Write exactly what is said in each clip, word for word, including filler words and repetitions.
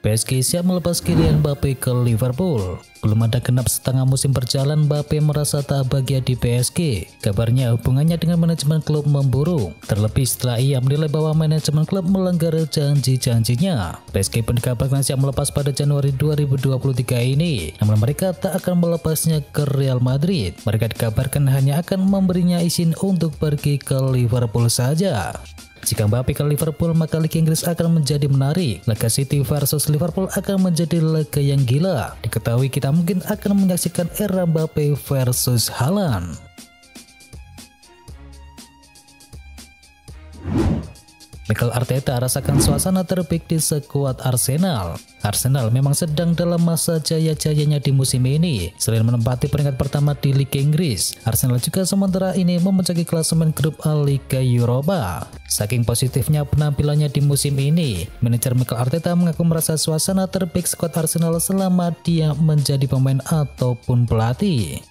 P S G siap melepas Kylian Mbappé ke Liverpool. Belum ada genap setengah musim berjalan, Mbappé merasa tak bahagia di P S G. Kabarnya hubungannya dengan manajemen klub memburuk, terlebih setelah ia menilai bahwa manajemen klub melanggar janji-janjinya. P S G pun dikabarkan siap melepas pada Januari dua ribu dua puluh tiga ini, namun mereka tak akan melepasnya ke Real Madrid. Mereka dikabarkan hanya akan memberinya izin untuk pergi ke Liverpool saja. Jika Mbappé ke Liverpool, maka Liga Inggris akan menjadi menarik. Laga City versus Liverpool akan menjadi laga yang gila. Diketahui kita mungkin akan menyaksikan era Mbappé versus Haaland. Mikel Arteta rasakan suasana terbaik di skuad Arsenal. Arsenal memang sedang dalam masa jaya-jayanya di musim ini. Selain menempati peringkat pertama di Liga Inggris, Arsenal juga sementara ini memuncaki klasemen grup A Liga Europa. Saking positifnya penampilannya di musim ini, manajer Mikel Arteta mengaku merasa suasana terbaik skuad Arsenal selama dia menjadi pemain ataupun pelatih.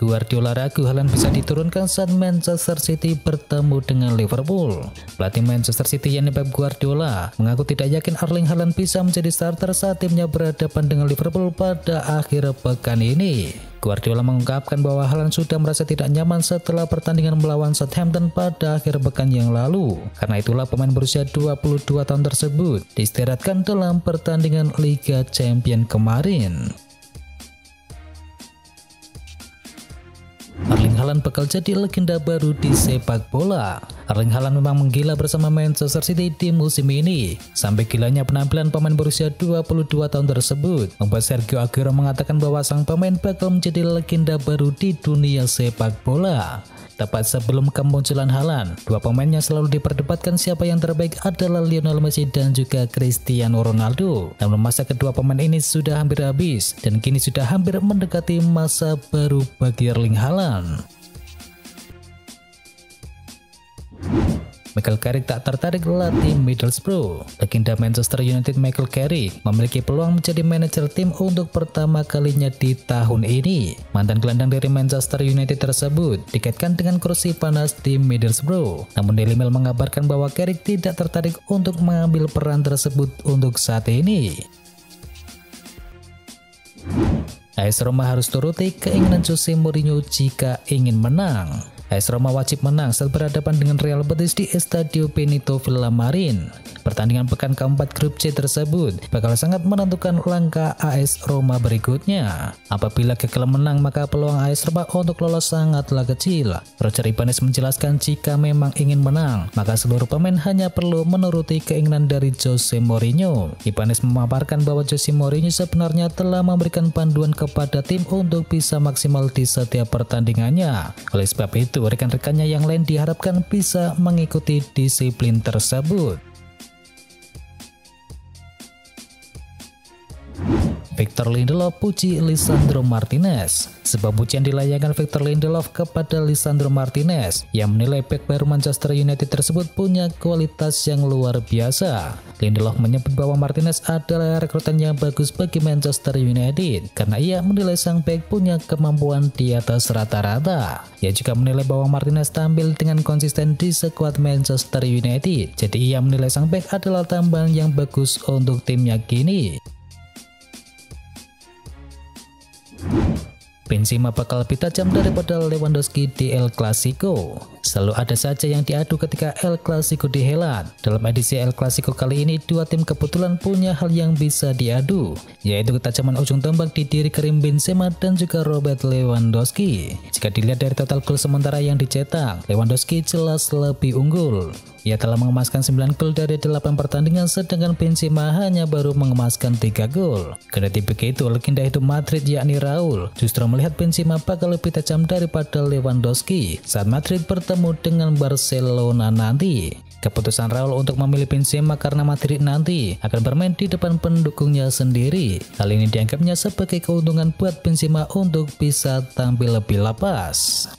Guardiola ragu Haaland bisa diturunkan saat Manchester City bertemu dengan Liverpool. Pelatih Manchester City yakni Pep Guardiola mengaku tidak yakin Erling Haaland bisa menjadi starter saat timnya berhadapan dengan Liverpool pada akhir pekan ini. Guardiola mengungkapkan bahwa Haaland sudah merasa tidak nyaman setelah pertandingan melawan Southampton pada akhir pekan yang lalu. Karena itulah pemain berusia dua puluh dua tahun tersebut diistirahatkan dalam pertandingan Liga Champion kemarin. Erling Haaland bakal jadi legenda baru di sepak bola. Erling Haaland memang menggila bersama Manchester City di musim ini. Sampai gilanya penampilan pemain berusia dua puluh dua tahun tersebut membuat Sergio Aguero mengatakan bahwa sang pemain bakal menjadi legenda baru di dunia sepak bola. Tepat sebelum kemunculan Haaland, dua pemainnya selalu diperdebatkan siapa yang terbaik adalah Lionel Messi dan juga Cristiano Ronaldo. Namun masa kedua pemain ini sudah hampir habis dan kini sudah hampir mendekati masa baru bagi Erling Haaland. Michael Carrick tak tertarik latih Middlesbrough. Legenda Manchester United Michael Carrick memiliki peluang menjadi manajer tim untuk pertama kalinya di tahun ini. Mantan gelandang dari Manchester United tersebut dikaitkan dengan kursi panas di Middlesbrough. Namun Daily Mail mengabarkan bahwa Carrick tidak tertarik untuk mengambil peran tersebut untuk saat ini. A S Roma harus turuti keinginan Jose Mourinho jika ingin menang. A S Roma wajib menang saat berhadapan dengan Real Betis di Estadio Benito Villamarin. Pertandingan pekan keempat grup C tersebut bakal sangat menentukan langkah A S Roma berikutnya. Apabila gagal menang, maka peluang A S Roma untuk lolos sangatlah kecil. Roger Ibanez menjelaskan jika memang ingin menang, maka seluruh pemain hanya perlu menuruti keinginan dari Jose Mourinho. Ibanez memaparkan bahwa Jose Mourinho sebenarnya telah memberikan panduan kepada tim untuk bisa maksimal di setiap pertandingannya. Oleh sebab itu, rekan-rekannya yang lain diharapkan bisa mengikuti disiplin tersebut. Victor Lindelof puji Lisandro Martinez. Sebuah pujian dilayangkan Victor Lindelof kepada Lisandro Martinez yang menilai bek baru Manchester United tersebut punya kualitas yang luar biasa. Lindelof menyebut bahwa Martinez adalah rekrutan yang bagus bagi Manchester United karena ia menilai sang bek punya kemampuan di atas rata-rata. Ia juga menilai bahwa Martinez tampil dengan konsisten di skuad Manchester United, jadi ia menilai sang bek adalah tambahan yang bagus untuk timnya kini. Benzema bakal lebih tajam daripada Lewandowski di El Clasico. Selalu ada saja yang diadu ketika El Clasico dihelat. Dalam edisi El Clasico kali ini, dua tim kebetulan punya hal yang bisa diadu, yaitu ketajaman ujung tombak di diri Karim Benzema dan juga Robert Lewandowski. Jika dilihat dari total gol sementara yang dicetak, Lewandowski jelas lebih unggul. Ia telah mengemaskan sembilan gol dari delapan pertandingan, sedangkan Benzema hanya baru mengemaskan tiga gol. Kendati begitu, legenda hidup Madrid yakni Raul justru melihat Benzema bakal lebih tajam daripada Lewandowski saat Madrid bertemu dengan Barcelona nanti. Keputusan Raul untuk memilih Benzema karena Madrid nanti akan bermain di depan pendukungnya sendiri. Hal ini dianggapnya sebagai keuntungan buat Benzema untuk bisa tampil lebih lepas.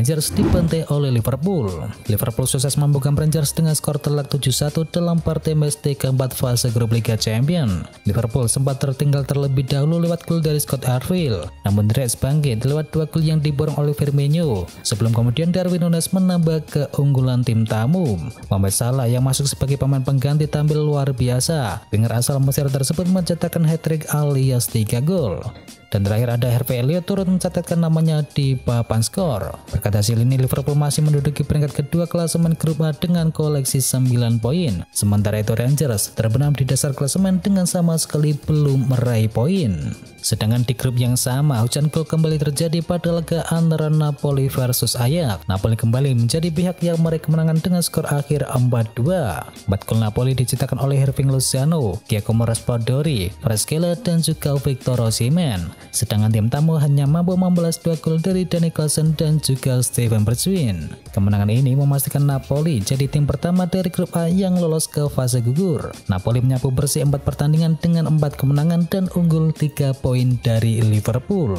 Rangers dibantai oleh Liverpool. Liverpool sukses membungkam Rangers dengan skor telak tujuh satu dalam partai matchday keempat fase grup Liga Champion. Liverpool sempat tertinggal terlebih dahulu lewat gol dari Scott Arfield, namun Reds bangkit lewat dua gol yang diborong oleh Firmino, sebelum kemudian Darwin Nunes menambah keunggulan tim tamu. Mohamed Salah yang masuk sebagai pemain pengganti tampil luar biasa. Winger asal Mesir tersebut mencetakkan hat-trick alias tiga gol. Dan terakhir ada Harvey Elliott turut mencatatkan namanya di papan skor. Berkat hasil ini Liverpool masih menduduki peringkat kedua klasemen grup A dengan koleksi sembilan poin. Sementara itu Rangers terbenam di dasar klasemen dengan sama sekali belum meraih poin. Sedangkan di grup yang sama hujan gol kembali terjadi pada laga antara Napoli versus Ajax. Napoli kembali menjadi pihak yang meraih kemenangan dengan skor akhir empat dua. empat gol Napoli diciptakan oleh Irving Lozano, Giacomo Raspadori, Fraschella dan juga Victor Osimhen. Sedangkan tim tamu hanya mampu membalas dua gol dari Danny Clausen dan juga Steven Bergwijn. Kemenangan ini memastikan Napoli jadi tim pertama dari grup A yang lolos ke fase gugur. Napoli menyapu bersih empat pertandingan dengan empat kemenangan dan unggul tiga poin dari Liverpool.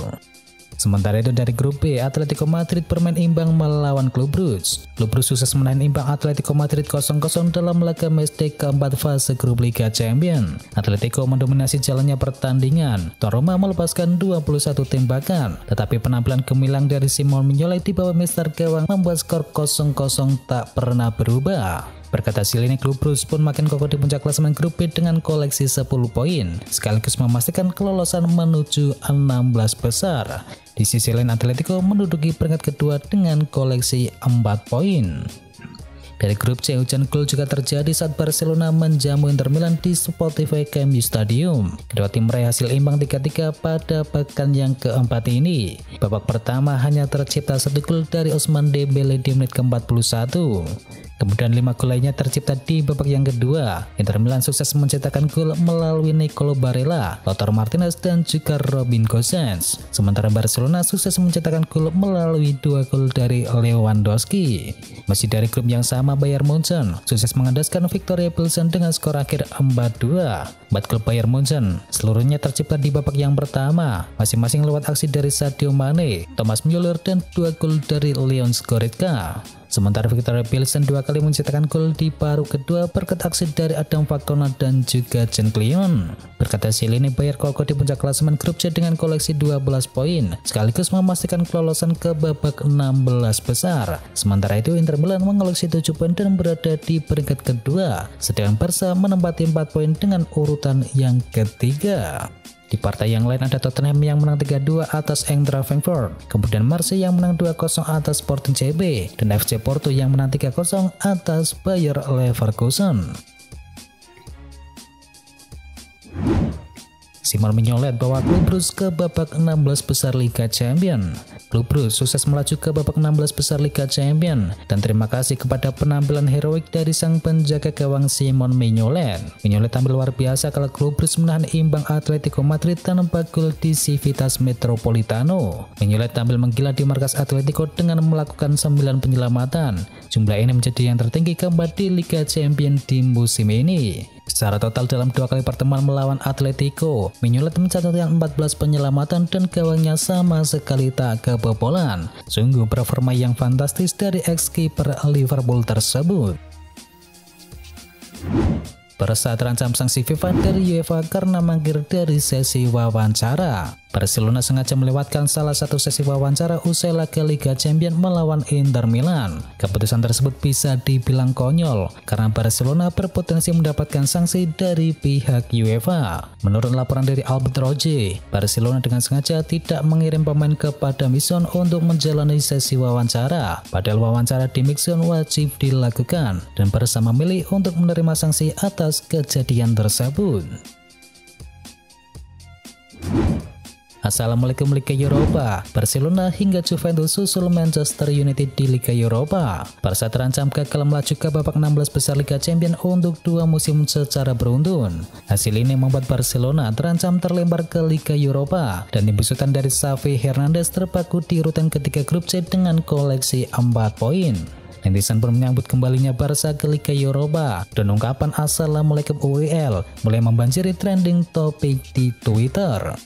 Sementara itu dari grup B, Atletico Madrid bermain imbang melawan Club Brugge. Club Brugge sukses menahan imbang Atletico Madrid nol nol dalam laga matchday keempat fase grup Liga Champion. Atletico mendominasi jalannya pertandingan. Tuan rumah melepaskan dua puluh satu tembakan, tetapi penampilan gemilang dari Simon Mignolet di bawah Mister Gawang membuat skor nol nol tak pernah berubah. Berkat hasil ini, Club Brugge pun makin kokoh di puncak klasemen grup B dengan koleksi sepuluh poin, sekaligus memastikan kelolosan menuju enam belas besar. Di sisi lain, Atletico menduduki peringkat kedua dengan koleksi empat poin. Dari grup C, hujan gol juga terjadi saat Barcelona menjamu Inter Milan di Spotify Camp Nou Stadium. Kedua tim meraih hasil imbang tiga tiga pada pekan yang keempat ini. Babak pertama hanya tercipta satu gol dari Ousmane Dembele di menit ke empat puluh satu. Kemudian lima gol lainnya tercipta di babak yang kedua. Inter Milan sukses mencetakkan gol melalui Nicolo Barella, Lautaro Martinez dan juga Robin Gosens. Sementara Barcelona sukses mencetakkan gol melalui dua gol dari Lewandowski. Masih dari grup yang sama, Bayern Munchen sukses mengandaskan Viktoria Plzeň dengan skor akhir empat dua. empat gol Bayern Munchen seluruhnya tercipta di babak yang pertama, masing-masing lewat aksi dari Sadio Mane, Thomas Müller dan dua gol dari Leon Goretzka. Sementara Viktoria Plzeň dua kali mencetakkan gol di babak kedua berkat aksi dari Adam Fakona dan juga Jan Kleon. Berkat hasil ini Bayern kokoh di puncak klasemen grup C dengan koleksi dua belas poin, sekaligus memastikan kelolosan ke babak enam belas besar. Sementara itu Inter Milan mengoleksi tujuh poin dan berada di peringkat kedua, sedangkan Barca menempati empat poin dengan urut yang ketiga. Di partai yang lain ada Tottenham yang menang tiga dua atas Eintracht Frankfurt, kemudian Marseille yang menang dua nol atas Sporting C B, dan F C Porto yang menang tiga nol atas Bayer Leverkusen. Simon Mignolet bawa Club Brugge ke babak enam belas besar Liga Champion. Club Brugge sukses melaju ke babak enam belas besar Liga Champion, dan terima kasih kepada penampilan heroik dari sang penjaga gawang Simon Mignolet. Mignolet tampil luar biasa kalau Club Brugge menahan imbang Atletico Madrid tanpa gol di Civitas Metropolitano. Mignolet tampil menggila di markas Atletico dengan melakukan sembilan penyelamatan. Jumlah ini menjadi yang tertinggi keempat di Liga Champion di musim ini. Secara total dalam dua kali pertemuan melawan Atletico, Mignolet mencatatkan empat belas penyelamatan dan gawangnya sama sekali tak kebobolan. Sungguh performa yang fantastis dari ex-kiper Liverpool tersebut. Barca terancam sanksi FIFA dari UEFA karena mangkir dari sesi wawancara. Barcelona sengaja melewatkan salah satu sesi wawancara usai laga Liga Champion melawan Inter Milan. Keputusan tersebut bisa dibilang konyol karena Barcelona berpotensi mendapatkan sanksi dari pihak UEFA. Menurut laporan dari Albert Roge, Barcelona dengan sengaja tidak mengirim pemain kepada Mixon untuk menjalani sesi wawancara. Padahal wawancara di Mixon wajib dilakukan dan Barca memilih untuk menerima sanksi atas kejadian tersebut. Assalamualaikum Liga Europa, Barcelona hingga Juventus susul Manchester United di Liga Europa. Barca terancam gagal melaju ke babak enam belas besar Liga Champion untuk dua musim secara beruntun. Hasil ini membuat Barcelona terancam terlempar ke Liga Europa dan tim besutan dari Xavi Hernandez terpaku di urutan ketiga grup C dengan koleksi empat poin. Netizen pun menyambut kembalinya Barca ke Liga Europa dan ungkapan Assalamualaikum U E L mulai membanjiri trending topik di Twitter.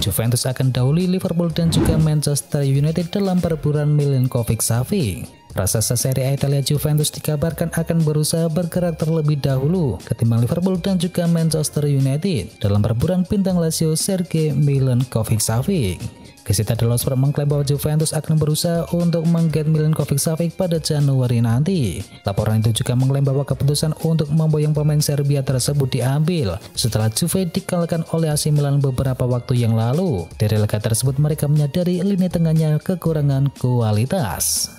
Juventus akan dahului Liverpool dan juga Manchester United dalam perburuan Milinkovic Savic. Raksasa Serie A Italia Juventus dikabarkan akan berusaha bergerak terlebih dahulu ketimbang Liverpool dan juga Manchester United dalam perburuan bintang Lazio Sergei Milinkovic-Savic. Gazeta dello Sport mengklaim bahwa Juventus akan berusaha untuk mengget Milinkovic-Savic pada Januari nanti. Laporan itu juga mengklaim bahwa keputusan untuk memboyong pemain Serbia tersebut diambil setelah Juve dikalahkan oleh A C Milan beberapa waktu yang lalu. Dari laga tersebut mereka menyadari lini tengahnya kekurangan kualitas.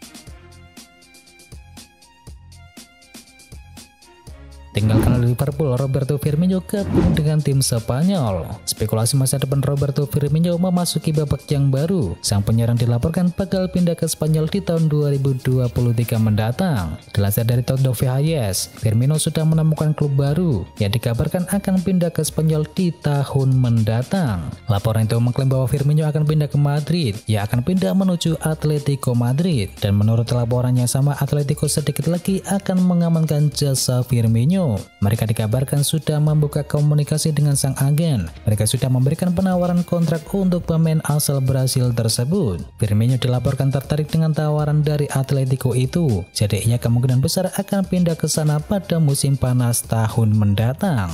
Tinggalkan Liverpool, Roberto Firmino gabung dengan tim Spanyol. Spekulasi masa depan Roberto Firmino memasuki babak yang baru. Sang penyerang dilaporkan bakal pindah ke Spanyol di tahun dua ribu dua puluh tiga mendatang. Dilansir dari Todo Valles, Firmino sudah menemukan klub baru yang dikabarkan akan pindah ke Spanyol di tahun mendatang. Laporan itu mengklaim bahwa Firmino akan pindah ke Madrid, ia akan pindah menuju Atletico Madrid. Dan menurut laporannya sama, Atletico sedikit lagi akan mengamankan jasa Firmino. Mereka dikabarkan sudah membuka komunikasi dengan sang agen. Mereka sudah memberikan penawaran kontrak untuk pemain asal Brasil tersebut. Firmino dilaporkan tertarik dengan tawaran dari Atletico itu. Jadi ia kemungkinan besar akan pindah ke sana pada musim panas tahun mendatang.